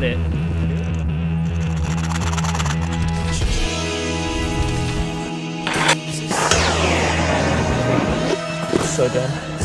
not it. So dumb.